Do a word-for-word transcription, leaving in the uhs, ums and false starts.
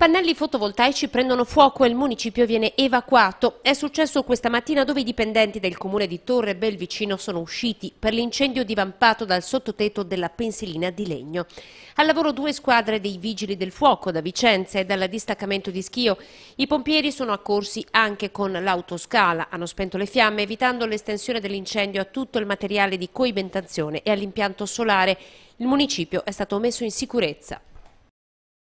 pannelli fotovoltaici prendono fuoco e il municipio viene evacuato. È successo questa mattina dove i dipendenti del comune di Torrebelvicino sono usciti per l'incendio divampato dal sottotetto della pensilina di legno. Al lavoro due squadre dei vigili del fuoco da Vicenza e dal distaccamento di Schio. I pompieri sono accorsi anche con l'autoscala, hanno spento le fiamme evitando l'estensione dell'incendio a tutto il materiale di coibentazione e all'impianto solare. Il municipio è stato messo in sicurezza.